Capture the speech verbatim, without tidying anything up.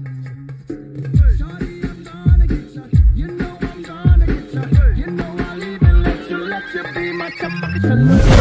You know I'll even let you, let you be my somebody.